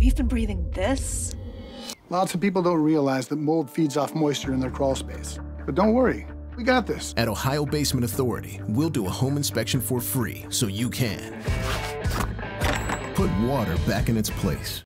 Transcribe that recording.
We've been breathing this? Lots of people don't realize that mold feeds off moisture in their crawl space. But don't worry, we got this. At Ohio Basement Authority, we'll do a home inspection for free so you can put water back in its place.